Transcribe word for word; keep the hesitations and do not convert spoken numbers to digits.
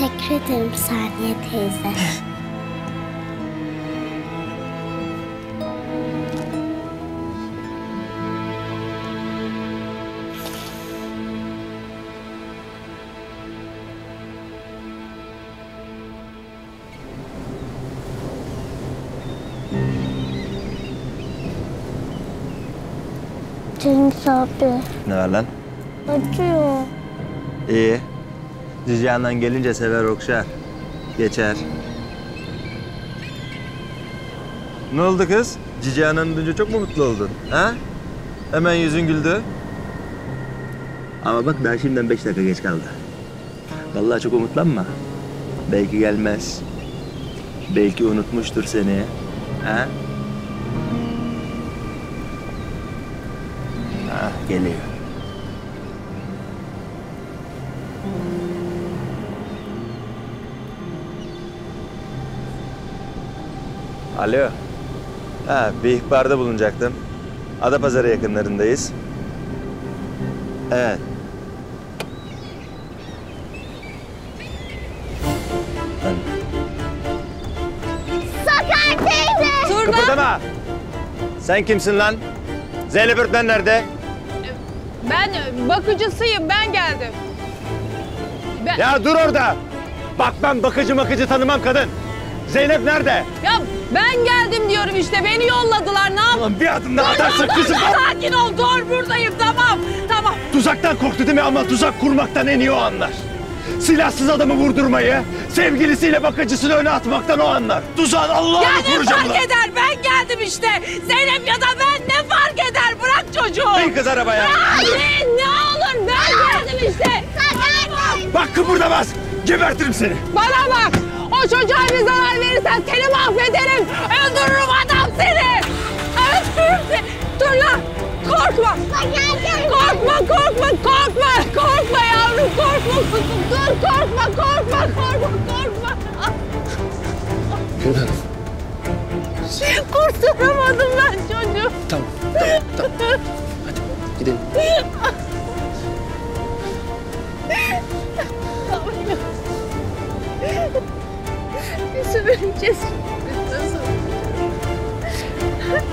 Teşekkür ederim Saniye teyze. Cengiz abi. Ne var lan? Acıyor. İyi. Cici yandan gelince sever okşar. Geçer. Ne oldu kız? Cici yandan dünce çok mu mutlu oldun? Ha? Hemen yüzün güldü. Ama bak ben şimdiden beş dakika geç kaldı. Vallahi çok umutlanma. Belki gelmez. Belki unutmuştur seni. Ha? Ha, geliyor. Alo. Ha, bir ihbarda bulunacaktım. Adapazarı yakınlarındayız. Evet. Saka teyze! Durdan! Kıpırdama! Sen kimsin lan? Zeynep öğretmen nerede? Ben bakıcısıyım, ben geldim. Ben... Ya dur orada! Bak ben bakıcı makıcı tanımam kadın. Zeynep nerede? Ya ben geldim diyorum işte, beni yolladılar, ne yapayım? Tamam, bir adım daha atarsın kızım. Sakin ol, dur buradayım, tamam, tamam. Tuzaktan korktu değil mi, ama tuzak kurmaktan en iyi o anlar. Silahsız adamı vurdurmayı, sevgilisiyle bakıcısını öne atmaktan o anlar. Tuzağın Allah'ını yani kuracağım. Ya ne fark eder, ben geldim işte. Zeynep ya da ben, ne fark eder, bırak çocuğu. Bin kız arabaya. Hayır, ne olur, ben geldim işte. Tamam. Bak kıpırdamaz, gebertirim seni. Bana bak. O çocuğa bir zarar verirsen seni mahvederim, öldürürüm adam seni, öldürürüm seni. Dur lan, korkma, korkma, korkma, korkma, korkma yavrum, korkma, dur, korkma, korkma, korkma, korkma. Gülhan. Kurtaramadım ben çocuğu. Tamam, tamam, tamam. Hadi gidelim. Tamam. It's a very just...